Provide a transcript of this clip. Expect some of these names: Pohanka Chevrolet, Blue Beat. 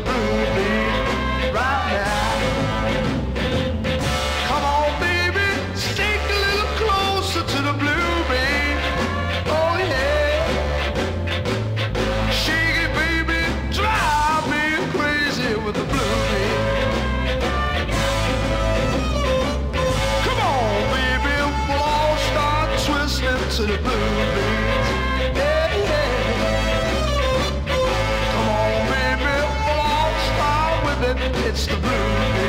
the blue beat right now. Come on, baby, stick a little closer to the blue beat. Oh yeah, shake it, baby, drive me crazy with the blue beat. Come on, baby, we'll all start twisting to the blue beat. It's the blue.